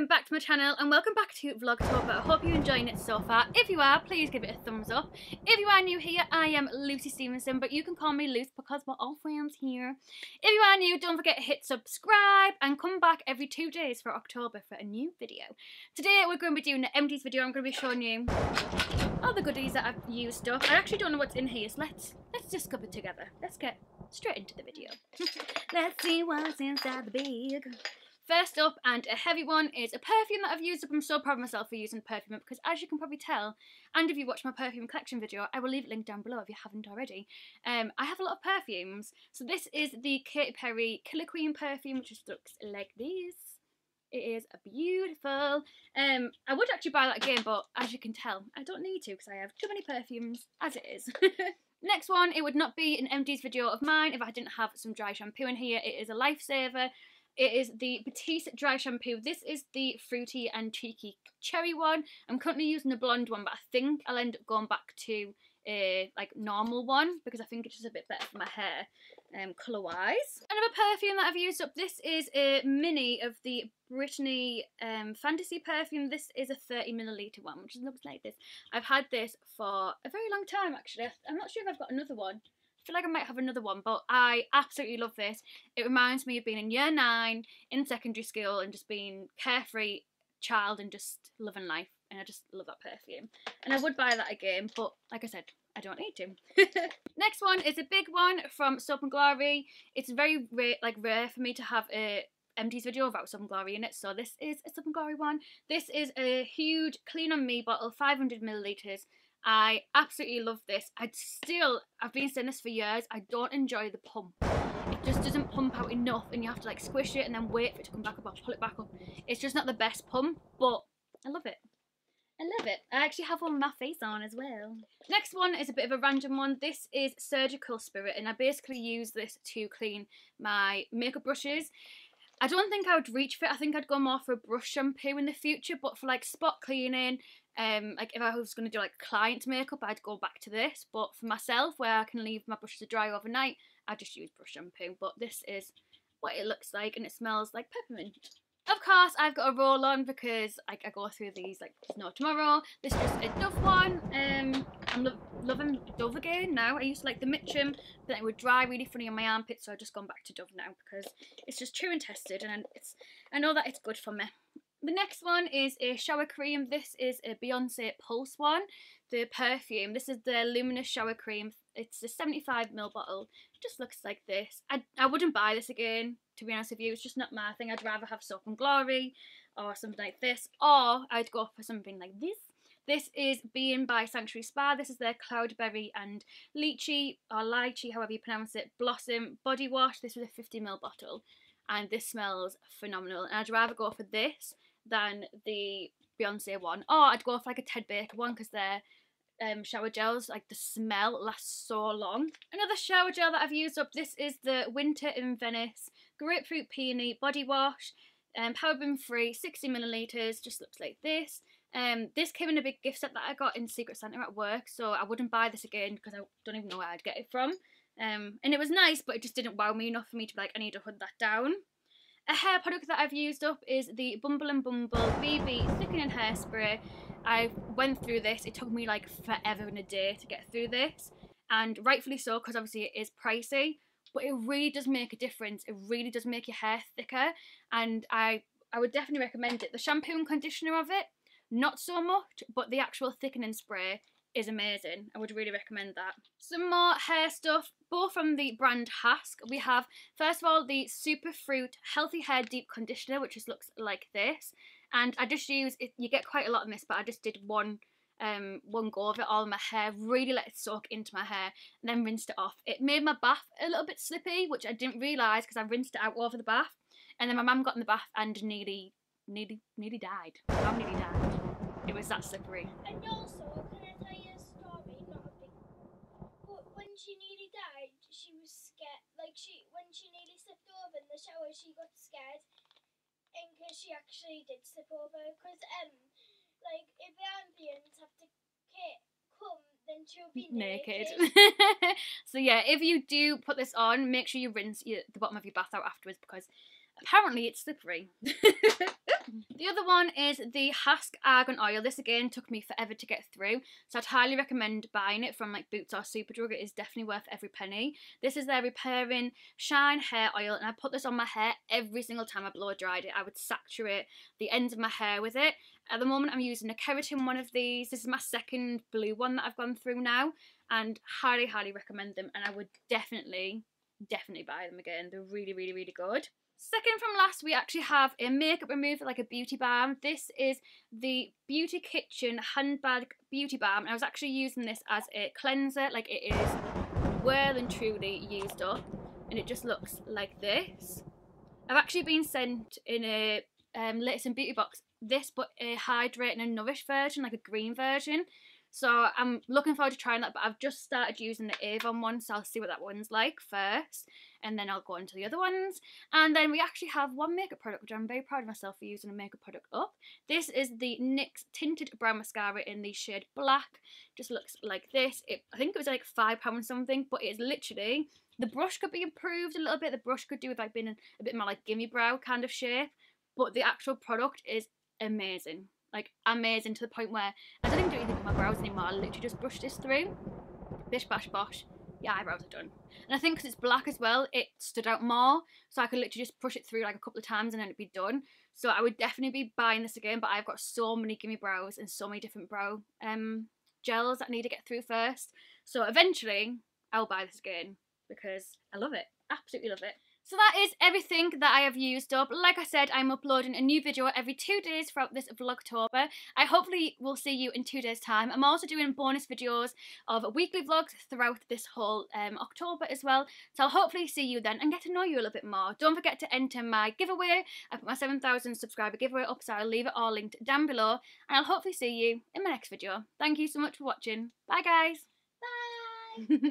Welcome back to my channel and welcome back to Vlogtober. I hope you're enjoying it so far. If you are, please give it a thumbs up. If you are new here, I am Lucy Stephenson, but you can call me Luce because we're all friends here. If you are new, don't forget to hit subscribe and come back every 2 days for October for a new video. Today we're going to be doing an empties video. I'm going to be showing you all the goodies that I've used up. I actually don't know what's in here, so let's discover together. Let's get straight into the video. Let's see what's inside the bag. First up, and a heavy one, is a perfume that I've used up. I'm so proud of myself for using perfume up because, as you can probably tell, and if you watch my perfume collection video, I will leave a link down below if you haven't already. I have a lot of perfumes. So this is the Katy Perry Killer Queen perfume, which just looks like this. It is beautiful. I would actually buy that again, but as you can tell, I don't need to because I have too many perfumes as it is. Next one, it would not be an empties video of mine if I didn't have some dry shampoo in here. It is a lifesaver. It is the Batiste Dry Shampoo. This is the fruity and cheeky cherry one. I'm currently using the blonde one, but I think I'll end up going back to a normal one because I think it's just a bit better for my hair, colour-wise. Another perfume that I've used up, this is a mini of the Brittany Fantasy Perfume. This is a 30ml one, which looks like this. I've had this for a very long time, actually. I'm not sure if I've got another one. I feel like I might have another one, but I absolutely love this. It reminds me of being in year 9 in secondary school and just being carefree child and just loving life, and I just love that perfume. And I would buy that again, but like I said, I don't need to. Next one is a big one from Soap and Glory. It's very rare for me to have a empties video about Soap and Glory in it, so this is a Soap and Glory one. This is a huge Clean on Me bottle, 500ml. I absolutely love this. I've been saying this for years, I don't enjoy the pump. It just doesn't pump out enough and you have to squish it and then wait for it to come back up or pull it back up. It's just not the best pump, but I love it. I love it. I actually have one with my face on as well. Next one is a bit of a random one. This is Surgical Spirit, and I basically use this to clean my makeup brushes. I don't think I would reach for it. I think I'd go more for a brush shampoo in the future, but for spot cleaning, if I was going to do client makeup, I'd go back to this. But for myself, where I can leave my brushes to dry overnight, I just use brush shampoo. But this is what it looks like, and it smells like peppermint. Of course, I've got a roll on because I go through these no tomorrow. This is just a Dove one. I'm loving Dove again now. I used to like the Mitchum, but then it would dry really funny on my armpits, so I've just gone back to Dove now because it's just true and tested, and I know that it's good for me. The next one is a shower cream. This is a Beyonce Pulse one, the perfume. This is the Luminous Shower Cream. It's a 75ml bottle. It just looks like this. I wouldn't buy this again, to be honest with you. It's just not my thing. I'd rather have Soap and Glory or something like this, or I'd go for something like this. This is Bien by Sanctuary Spa. This is their Cloudberry and Lychee, or Lychee, however you pronounce it, Blossom Body Wash. This was a 50ml bottle, and this smells phenomenal. And I'd rather go for this than the Beyonce one, or I'd go for a Ted Baker one because their shower gels, the smell lasts so long. Another shower gel that I've used up, this is the Winter in Venice Grapefruit Peony Body Wash, paraben free, 60ml, just looks like this. This came in a big gift set that I got in Secret Santa at work, so I wouldn't buy this again because I don't even know where I'd get it from. And it was nice, but it just didn't wow me enough for me to be I need to hood that down. A hair product that I've used up is the Bumble and Bumble BB Thickening Hairspray. I went through this. It took me forever and a day to get through this, and rightfully so because obviously it is pricey, but it really does make a difference. It really does make your hair thicker, and I would definitely recommend it. The shampoo and conditioner of it, not so much, but the actual thickening spray is amazing. I would really recommend that. Some more hair stuff, both from the brand Hask. We have, first of all, the Superfruit Healthy Hair Deep Conditioner, which just looks like this. And I just use it. You get quite a lot of this, but I just did one go of it all in my hair, really let it soak into my hair, and then rinsed it off. It made my bath a little bit slippy, which I didn't realise because I rinsed it out over the bath, and then my mum got in the bath and nearly died. I nearly died. It was that slippery. And also, she nearly died, she was scared, when she nearly slipped over in the shower, she got scared, in case she actually did slip over, because, if the ambulance have to come, then she'll be naked. So yeah, if you do put this on, make sure you rinse the bottom of your bath out afterwards, because Apparently it's slippery. The other one is the Hask Argan Oil. This again took me forever to get through, so I'd highly recommend buying it from like Boots or Superdrug. It is definitely worth every penny. This is their Repairing Shine Hair Oil, and I put this on my hair every single time I blow dried it. I would saturate the ends of my hair with it. At the moment I'm using a keratin one of these. This is my second blue one that I've gone through now, and highly, highly recommend them, and I would definitely buy them again. They're really, really, really good. Second from last, we actually have a makeup remover, like a beauty balm. This is the Beauty Kitchen Handbag Beauty Balm, and I was actually using this as a cleanser. Like, it is well and truly used up, and it just looks like this. I've actually been sent in a Latest and Beauty box this, but a hydrating and nourish version, like a green version. So I'm looking forward to trying that, but I've just started using the Avon one, so I'll see what that one's like first, and then I'll go on to the other ones. And then we actually have one makeup product, which I'm very proud of myself for using a makeup product up. This is the NYX Tinted Brow Mascara in the shade Black. Just looks like this. I think it was like £5 something, but it's literally, the brush could be improved a little bit. The brush could do with like being a bit more like Gimme Brow kind of shape, but the actual product is amazing. Like, amazing, to the point where I don't even do anything with my brows anymore. I literally just brush this through, bish bash bosh, your eyebrows are done. And I think because it's black as well, it stood out more, so I could literally just brush it through like a couple of times and then it'd be done. So I would definitely be buying this again, but I've got so many Gimme Brows and so many different brow gels that I need to get through first, so eventually I'll buy this again because I love it, absolutely love it. So that is everything that I have used up. Like I said, I'm uploading a new video every 2 days throughout this Vlogtober. I hopefully will see you in 2 days time. I'm also doing bonus videos of weekly vlogs throughout this whole October as well. So I'll hopefully see you then and get to know you a little bit more. Don't forget to enter my giveaway. I put my 7,000 subscriber giveaway up, so I'll leave it all linked down below. And I'll hopefully see you in my next video. Thank you so much for watching. Bye guys. Bye.